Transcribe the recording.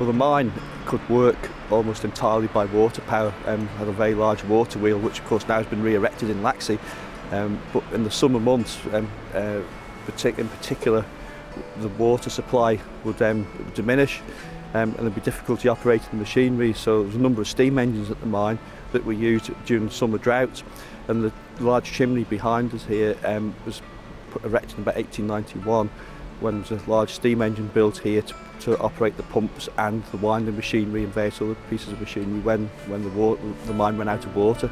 Well, the mine could work almost entirely by water power. Had a very large water wheel, which of course now has been re-erected in Laxey. But in the summer months, in particular, the water supply would diminish, and there'd be difficulty operating the machinery. So there's a number of steam engines at the mine that were used during summer droughts. And the large chimney behind us here was erected in about 1891, when there was a large steam engine built here to operate the pumps and the winding machinery and various other pieces of machinery when the mine ran out of water.